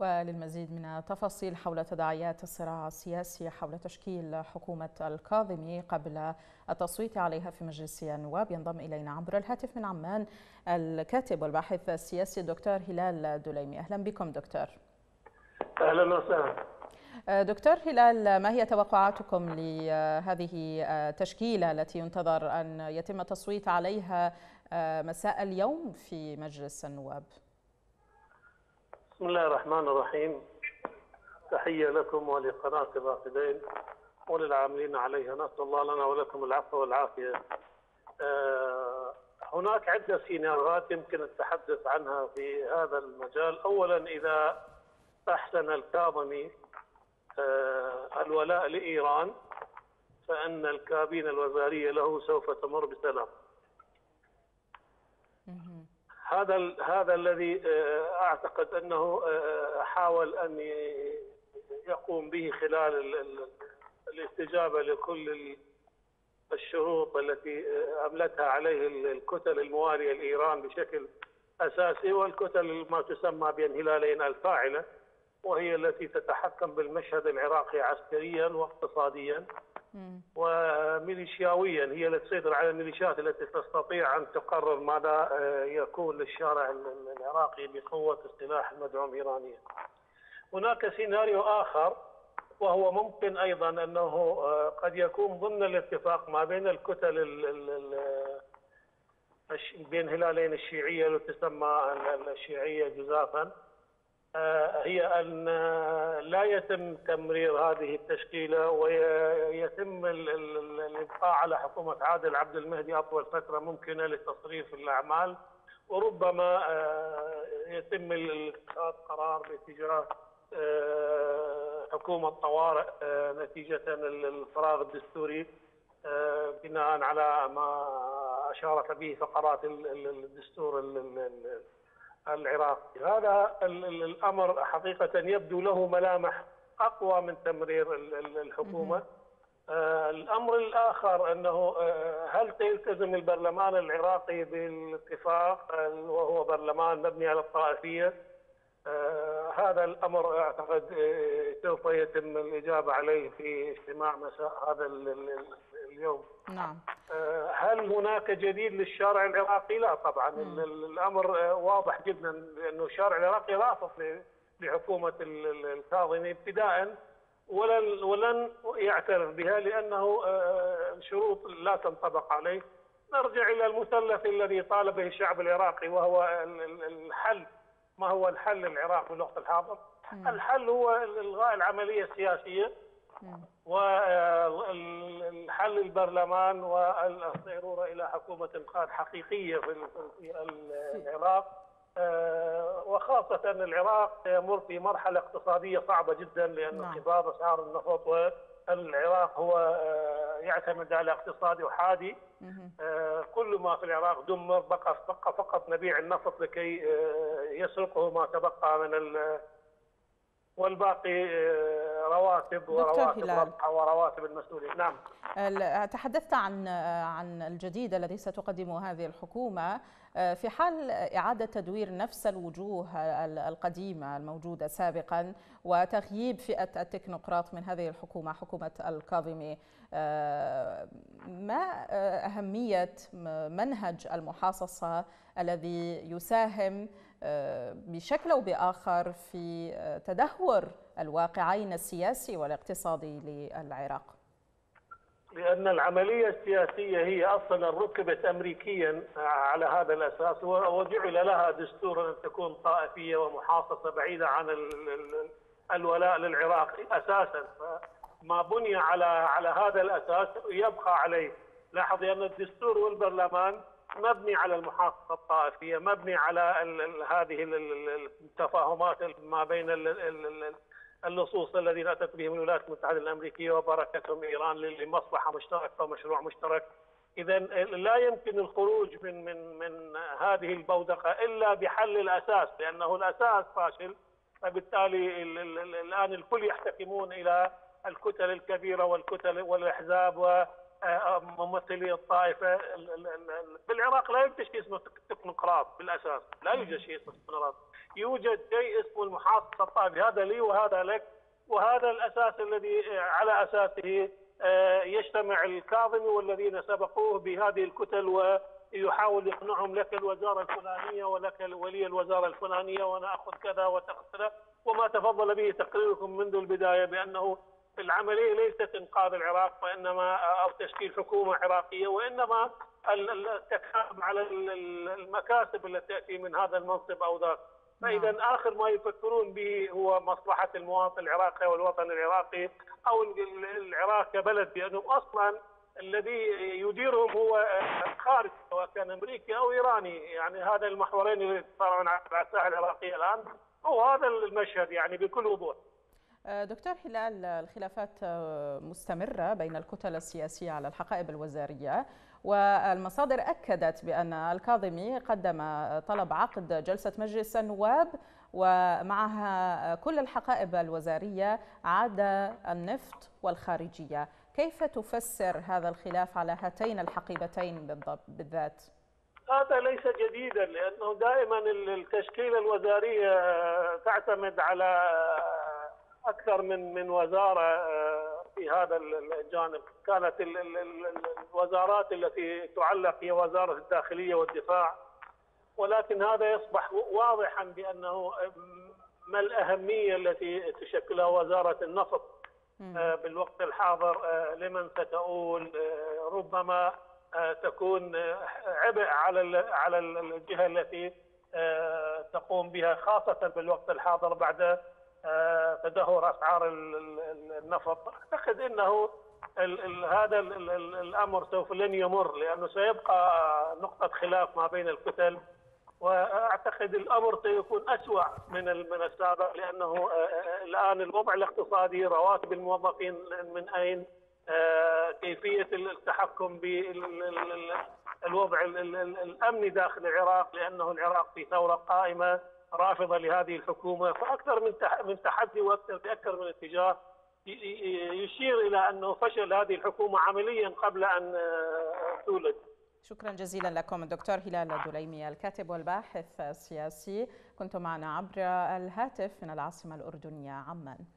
وللمزيد من التفاصيل حول تداعيات الصراع السياسي حول تشكيل حكومة الكاظمي قبل التصويت عليها في مجلس النواب، ينضم إلينا عبر الهاتف من عمان الكاتب والباحث السياسي الدكتور هلال الدليمي. أهلا بكم دكتور. أهلا وسهلا. دكتور هلال، ما هي توقعاتكم لهذه التشكيلة التي ينتظر أن يتم التصويت عليها مساء اليوم في مجلس النواب؟ بسم الله الرحمن الرحيم. تحية لكم ولقناة الرافدين وللعاملين عليها، نسأل الله لنا ولكم العفو والعافية. هناك عدة سيناريوهات يمكن التحدث عنها في هذا المجال. أولا، إذا أحسن الكاظمي الولاء لإيران فإن الكابينة الوزارية له سوف تمر بسلام. هذا الذي أعتقد أنه حاول أن يقوم به خلال الاستجابة لكل الشروط التي أملتها عليه الكتل الموالية لإيران بشكل أساسي، والكتل ما تسمى بهلالين الفاعلة، وهي التي تتحكم بالمشهد العراقي عسكريا واقتصاديا وميليشياويا. هي التي تسيطر على الميليشيات التي تستطيع أن تقرر ماذا يكون للشارع العراقي بقوة السلاح المدعوم إيرانيا. هناك سيناريو آخر، وهو ممكن أيضا أنه قد يكون ضمن الاتفاق ما بين الكتل بين هلالين الشيعية التي تسمى الشيعية جزافا، هي أن لا يتم تمرير هذه التشكيلة ويتم الإبقاء على حكومة عادل عبد المهدي أطول فترة ممكنة لتصريف الأعمال، وربما يتم اتخاذ قرار باتجاه حكومة طوارئ نتيجة الفراغ الدستوري بناء على ما أشارت به فقرات الدستور العراقي. هذا الأمر حقيقة يبدو له ملامح أقوى من تمرير الحكومة. الأمر الآخر أنه هل يلتزم البرلمان العراقي بالاتفاق، وهو برلمان مبني على الطائفية؟ هذا الأمر أعتقد سوف يتم الإجابة عليه في اجتماع مساء هذا اليوم. نعم. هل هناك جديد للشارع العراقي؟ لا طبعا. الأمر واضح جدا أنه الشارع العراقي رافض لحكومة الكاظمي ابتداء، ولن يعترف بها لأنه شروط لا تنطبق عليه. نرجع إلى المثلث الذي طالب به الشعب العراقي، وهو الحل. ما هو الحل للعراق في الوقت الحاضر؟ الحل هو إلغاء العملية السياسية، والحل البرلمان، والضرورة إلى حكومة إنقاذ حقيقية في العراق، وخاصة أن العراق يمر في مرحلة اقتصادية صعبة جدا لأن انخفاض أسعار النفط، والعراق هو يعتمد على اقتصاد أحادي. كل ما في العراق دمر، بقى فقط نبيع النفط لكي يسرقه ما تبقى من والباقي رواتب ورواتب ربحة ورواتب المسؤولين. نعم. تحدثت عن الجديد الذي ستقدمه هذه الحكومة في حال إعادة تدوير نفس الوجوه القديمة الموجودة سابقا وتغييب فئة التكنوقراط من هذه الحكومة، حكومة الكاظمي. ما أهمية منهج المحاصصة الذي يساهم بشكل أو بآخر في تدهور الواقعين السياسي والاقتصادي للعراق؟ لأن العملية السياسية هي أصلا ركبت أمريكيا على هذا الأساس، وجعل لها دستورا أن تكون طائفية ومحاصصة بعيدة عن الولاء للعراق أساسا. ما بني على هذا الأساس يبقى عليه. لاحظ أن الدستور والبرلمان مبني على المحاصصة الطائفية، مبني على هذه التفاهمات ما بين اللصوص الذين أتت بهم الولايات المتحدة الأمريكية وبركتهم إيران لمصلحة مشتركة ومشروع مشترك. إذا لا يمكن الخروج من من من هذه البودقة إلا بحل الأساس، لأنه الأساس فاشل، فبالتالي الآن الكل يحتكمون إلى الكتل الكبيرة والأحزاب ممثلي الطائفه بالعراق لا يوجد شيء اسمه تكنوقراط بالاساس، لا يوجد شيء اسمه تكنوقراط، يوجد شيء اسمه المحافظ الطائفي، هذا لي وهذا لك، وهذا الاساس الذي على اساسه يجتمع الكاظمي والذين سبقوه بهذه الكتل ويحاول يقنعهم لك الوزاره الفلانيه ولك ولي الوزاره الفلانيه وانا اخذ كذا وتاخذ كذا، وما تفضل به تقريركم منذ البدايه بانه العمليه ليست انقاذ العراق وانما او تشكيل حكومه عراقيه، وانما التكاسب على المكاسب التي تاتي من هذا المنصب او ذاك. فاذا اخر ما يفكرون به هو مصلحه المواطن العراقي والوطن العراقي او العراق كبلد، بانه اصلا الذي يديرهم هو خارج سواء كان امريكي او ايراني، يعني هذا المحورين اللي صاروا على الساحه العراقيه الان هو هذا المشهد يعني بكل وضوح. دكتور هلال، الخلافات مستمرة بين الكتل السياسية على الحقائب الوزارية، والمصادر أكدت بأن الكاظمي قدم طلب عقد جلسة مجلس النواب ومعها كل الحقائب الوزارية عدا النفط والخارجية، كيف تفسر هذا الخلاف على هاتين الحقيبتين بالذات؟ هذا ليس جديدا، لأنه دائما التشكيلة الوزارية تعتمد على أكثر من وزارة في هذا الجانب. كانت الوزارات التي تعلق هي وزارة الداخلية والدفاع، ولكن هذا يصبح واضحا بأنه ما الأهمية التي تشكلها وزارة النفط بالوقت الحاضر، لمن ستؤول، ربما تكون عبء على الجهة التي تقوم بها، خاصة بالوقت الحاضر بعد تدهور اسعار النفط. اعتقد انه هذا الامر سوف لن يمر، لانه سيبقى نقطه خلاف ما بين الكتل، واعتقد الامر سيكون اسوء من السابق، لانه الان الوضع الاقتصادي، رواتب الموظفين من اين، كيفيه التحكم بالوضع الامني داخل العراق، لانه العراق في ثوره قائمه رافضه لهذه الحكومه، فاكثر من تحدي واكثر من اتجاه يشير الى انه فشل هذه الحكومه عمليا قبل ان تولد. شكرا جزيلا لكم الدكتور هلال الدليمي، الكاتب والباحث السياسي، كنت معنا عبر الهاتف من العاصمه الاردنيه عمان.